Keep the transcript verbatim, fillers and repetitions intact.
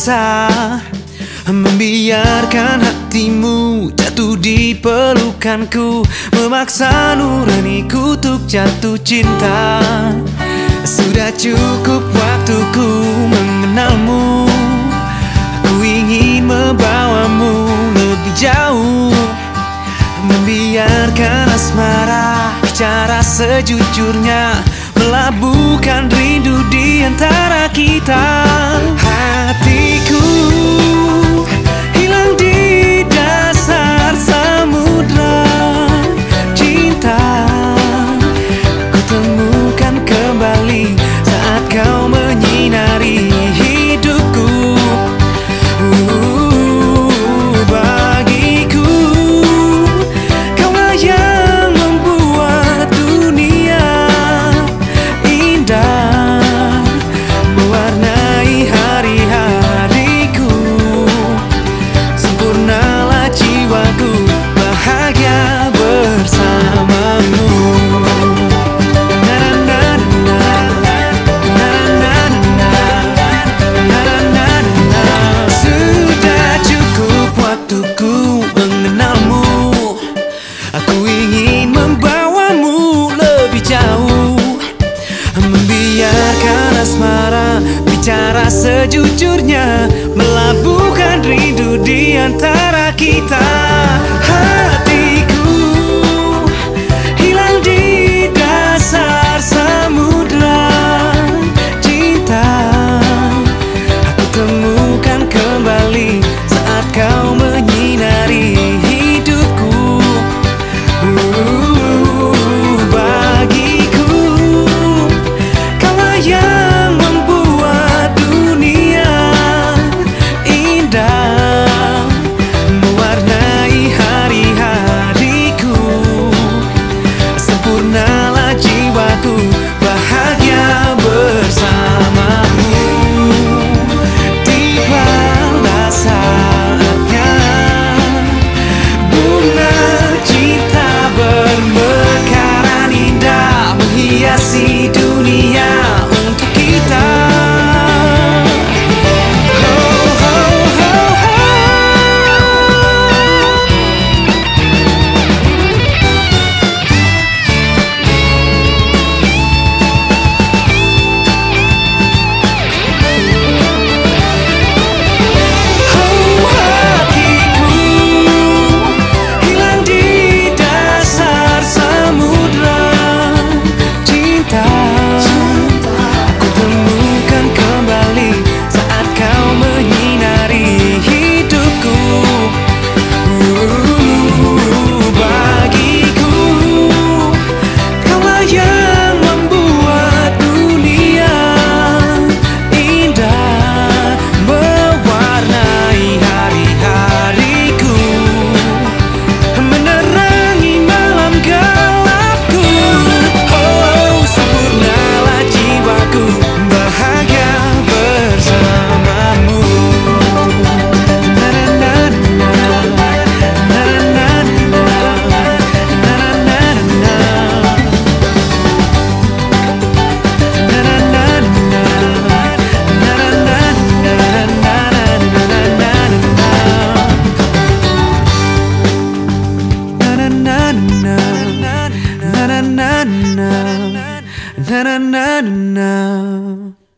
biasa membiarkan hatimu jatuh di pelukanku, memaksa nuraniku untuk jatuh cinta. Sudah cukup waktuku mengenalmu, aku ingin membawamu lebih jauh. Membiarkan asmara bicara sejujurnya, melabuhkan rindu di antara kita. Hatiku hilang di dasar samudra cinta, aku temukan kembali saat kau menyinari hidupku. Cara sejujurnya melabuhkan rindu di antara kita. Hatiku hilang di dasar samudra cinta, aku temukan kembali saat kau menyinari hidupku. uh, Bagiku kaulah yang na na na na na na na na.